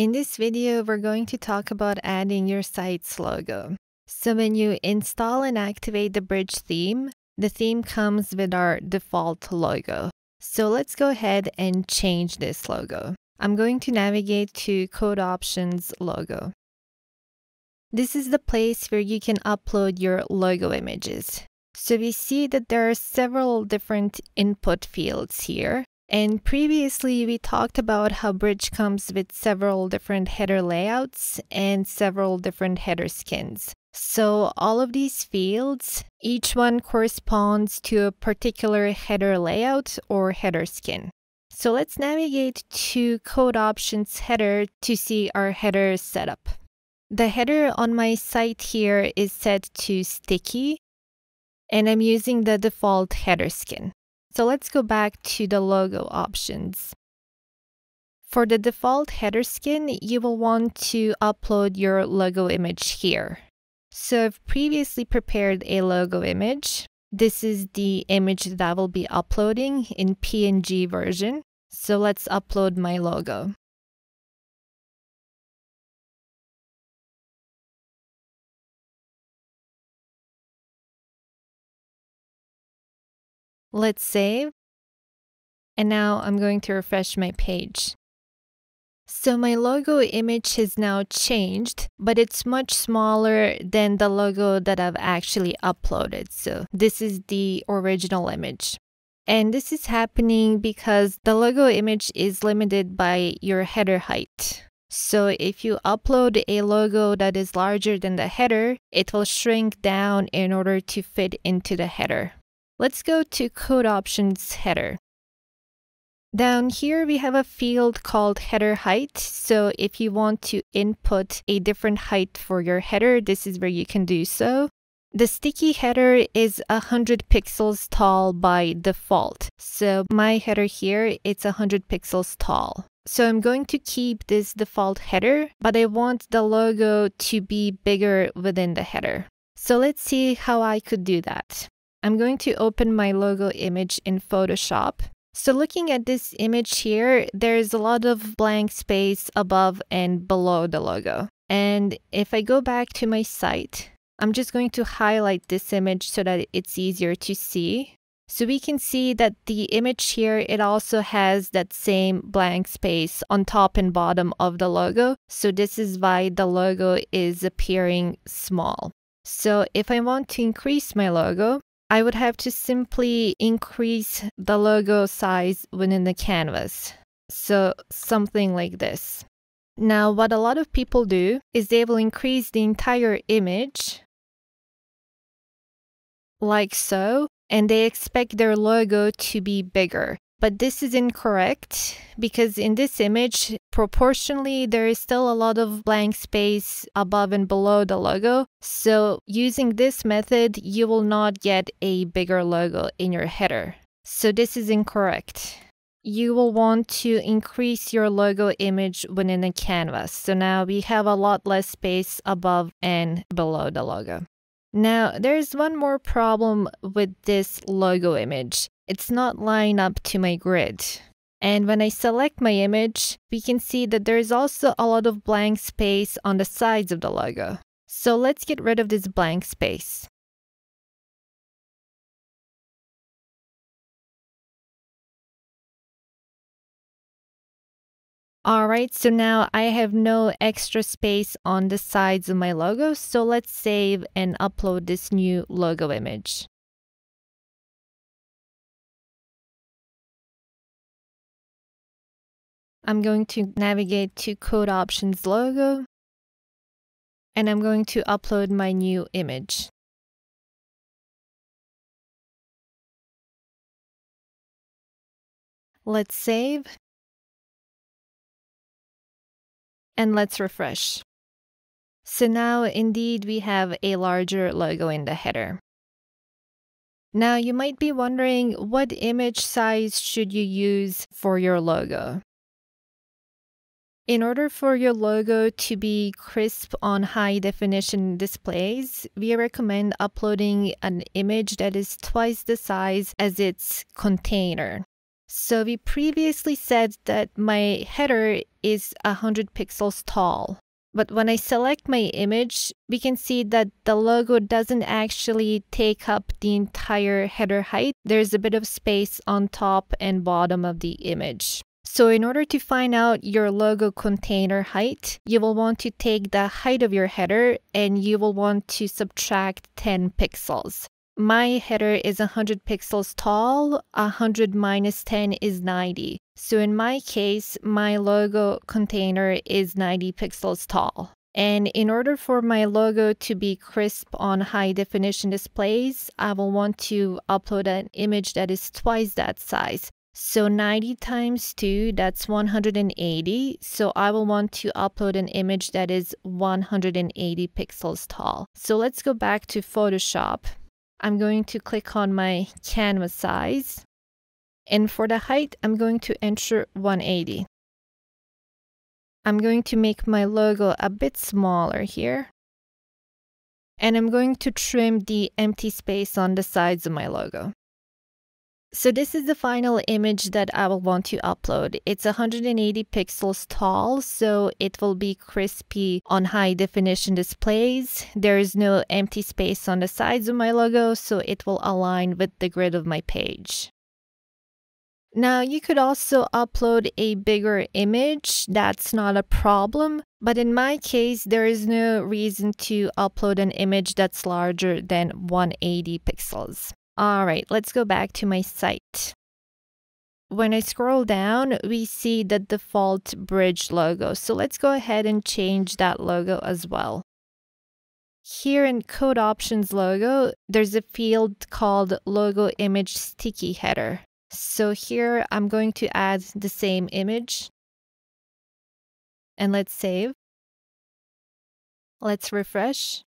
In this video, we're going to talk about adding your site's logo. So when you install and activate the Bridge theme, the theme comes with our default logo. So let's go ahead and change this logo. I'm going to navigate to Code Options Logo. This is the place where you can upload your logo images. So we see that there are several different input fields here. And previously we talked about how Bridge comes with several different header layouts and several different header skins. So all of these fields, each one corresponds to a particular header layout or header skin. So let's navigate to Code Options Header to see our header setup. The header on my site here is set to sticky, and I'm using the default header skin. So let's go back to the logo options. For the default header skin, you will want to upload your logo image here. So I've previously prepared a logo image. This is the image that I will be uploading in PNG version. So let's upload my logo. Let's save. And now I'm going to refresh my page. So my logo image has now changed, but it's much smaller than the logo that I've actually uploaded. So this is the original image. And this is happening because the logo image is limited by your header height. So if you upload a logo that is larger than the header, it will shrink down in order to fit into the header. Let's go to Code Options Header. Down here we have a field called Header Height. So if you want to input a different height for your header, this is where you can do so. The sticky header is 100 pixels tall by default. So my header here, it's 100 pixels tall. So I'm going to keep this default header, but I want the logo to be bigger within the header. So let's see how I could do that. I'm going to open my logo image in Photoshop. So looking at this image here, there's a lot of blank space above and below the logo. And if I go back to my site, I'm just going to highlight this image so that it's easier to see. So we can see that the image here, it also has that same blank space on top and bottom of the logo. So this is why the logo is appearing small. So if I want to increase my logo, I would have to simply increase the logo size within the canvas. So something like this. Now, what a lot of people do is they will increase the entire image like so, and they expect their logo to be bigger. But this is incorrect because in this image, proportionally, there is still a lot of blank space above and below the logo. So using this method, you will not get a bigger logo in your header. So this is incorrect. You will want to increase your logo image within the canvas. So now we have a lot less space above and below the logo. Now, there's one more problem with this logo image. It's not lined up to my grid. And when I select my image, we can see that there is also a lot of blank space on the sides of the logo. So let's get rid of this blank space. Alright, so now I have no extra space on the sides of my logo. So let's save and upload this new logo image. I'm going to navigate to Code Options Logo, and I'm going to upload my new image. Let's save, and let's refresh. So now indeed we have a larger logo in the header. Now you might be wondering, what image size should you use for your logo? In order for your logo to be crisp on high definition displays, we recommend uploading an image that is twice the size as its container. So we previously said that my header is 100 pixels tall. But when I select my image, we can see that the logo doesn't actually take up the entire header height. There's a bit of space on top and bottom of the image. So in order to find out your logo container height, you will want to take the height of your header and you will want to subtract 10 pixels. My header is 100 pixels tall, 100 minus 10 is 90. So in my case, my logo container is 90 pixels tall. And in order for my logo to be crisp on high definition displays, I will want to upload an image that is twice that size. So 90 times 2, that's 180. So I will want to upload an image that is 180 pixels tall. So let's go back to Photoshop. I'm going to click on my canvas size. And for the height, I'm going to enter 180. I'm going to make my logo a bit smaller here. And I'm going to trim the empty space on the sides of my logo. So this is the final image that I will want to upload. It's 180 pixels tall, so it will be crispy on high definition displays. There is no empty space on the sides of my logo, so it will align with the grid of my page. Now, you could also upload a bigger image. That's not a problem. But in my case, there is no reason to upload an image that's larger than 180 pixels. All right, let's go back to my site. When I scroll down, we see the default Bridge logo. So let's go ahead and change that logo as well. Here in Code Options logo, there's a field called Logo Image Sticky Header. So here I'm going to add the same image. And let's save. Let's refresh.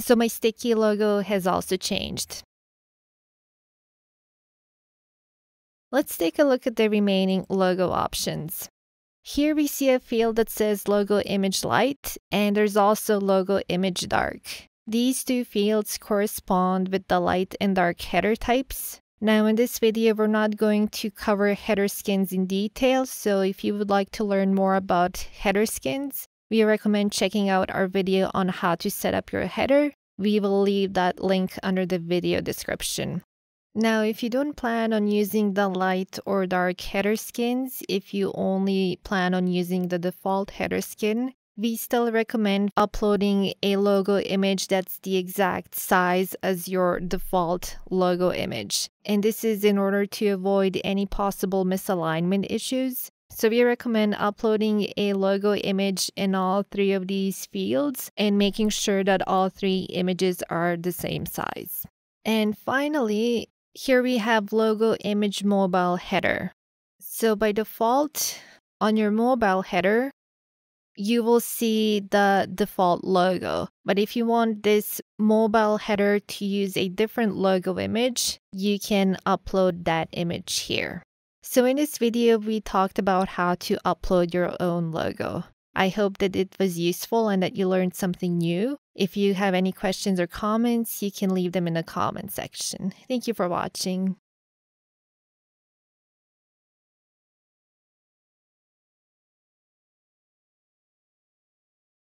So my sticky logo has also changed. Let's take a look at the remaining logo options. Here we see a field that says Logo Image Light, and there's also Logo Image Dark. These two fields correspond with the light and dark header types. Now in this video, we're not going to cover header skins in detail, so if you would like to learn more about header skins, we recommend checking out our video on how to set up your header. We will leave that link under the video description. Now, if you don't plan on using the light or dark header skins, if you only plan on using the default header skin, we still recommend uploading a logo image that's the exact size as your default logo image. And this is in order to avoid any possible misalignment issues. So we recommend uploading a logo image in all three of these fields and making sure that all three images are the same size. And finally, here we have Logo Image Mobile Header. So by default, on your mobile header, you will see the default logo. But if you want this mobile header to use a different logo image, you can upload that image here. So in this video, we talked about how to upload your own logo. I hope that it was useful and that you learned something new. If you have any questions or comments, you can leave them in the comment section. Thank you for watching.